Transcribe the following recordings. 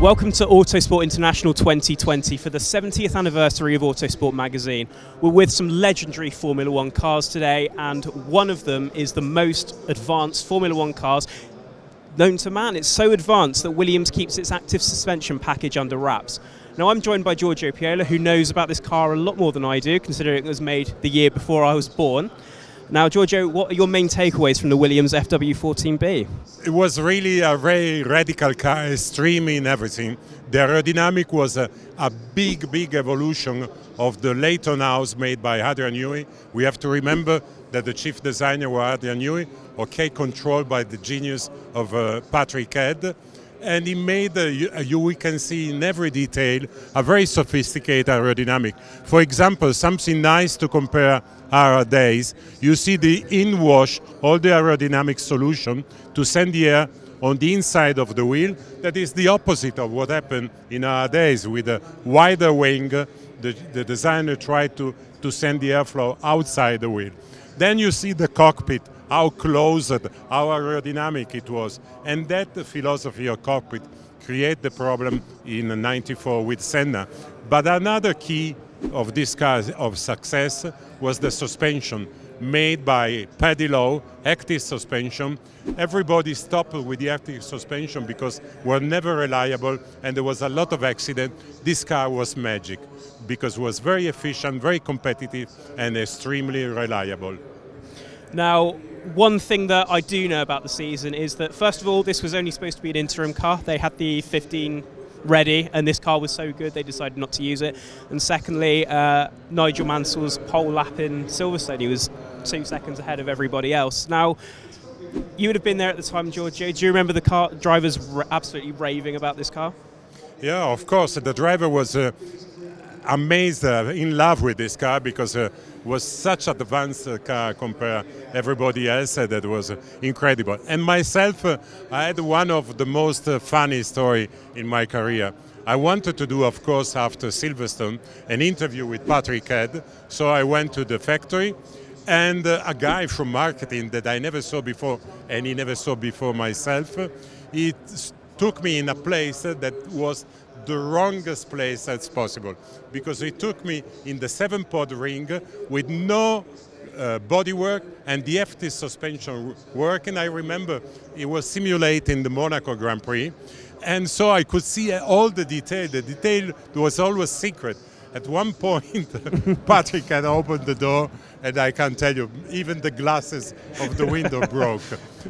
Welcome to Autosport International 2020 for the 70th anniversary of Autosport magazine. We're with some legendary Formula 1 cars today, and one of them is the most advanced Formula 1 cars known to man. It's so advanced that Williams keeps its active suspension package under wraps. Now I'm joined by Giorgio Piola, who knows about this car a lot more than I do, considering it was made the year before I was born. Now, Giorgio, what are your main takeaways from the Williams FW14B? It was really a very radical car, extreme in everything. The aerodynamic was a big evolution of the Leyton House made by Adrian Newey. We have to remember that the chief designer was Adrian Newey, controlled by the genius of Patrick Head. And he made, we can see in every detail, a very sophisticated aerodynamic. For example, something nice to compare our days, you see the inwash, all the aerodynamic solution to send the air on the inside of the wheel. That is the opposite of what happened in our days. With a wider wing, the designer tried to send the airflow outside the wheel. Then you see the cockpit, how closed, how aerodynamic it was. And that philosophy of cockpit created the problem in '94 with Senna. But another key of this car of success was the suspension made by Paddy Lowe, active suspension. Everybody stopped with the active suspension because we're never reliable and there was a lot of accident. This car was magic because it was very efficient, very competitive and extremely reliable. Now, one thing that I do know about the season is that, first of all, this was only supposed to be an interim car. They had the 15 ready, and this car was so good they decided not to use it. And secondly, Nigel Mansell's pole lap in Silverstone, he was 2 seconds ahead of everybody else. Now, you would have been there at the time, Giorgio. Do you remember the car drivers absolutely raving about this car? Yeah, of course. The driver was amazed, in love with this car because was such an advanced car compared to everybody else that was incredible. And myself, I had one of the most funny story in my career. I wanted to do, of course, after Silverstone, an interview with Patrick Head. So I went to the factory and a guy from marketing that I never saw before and he never saw before myself, he took me in a place that was the wrongest place as possible, because it took me in the 7-pod ring with no bodywork and the FT suspension work. And I remember it was simulating the Monaco Grand Prix. And so I could see all the detail. The detail was always secret. At one point, Patrick had opened the door, and I can tell you, even the glasses of the window broke.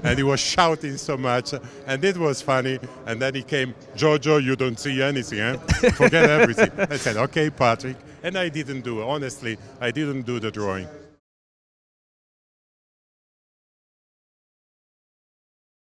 And he was shouting so much, and it was funny. And then he came, Giorgio, you don't see anything, eh? Forget everything. I said, okay, Patrick. And I didn't do it. Honestly, I didn't do the drawing.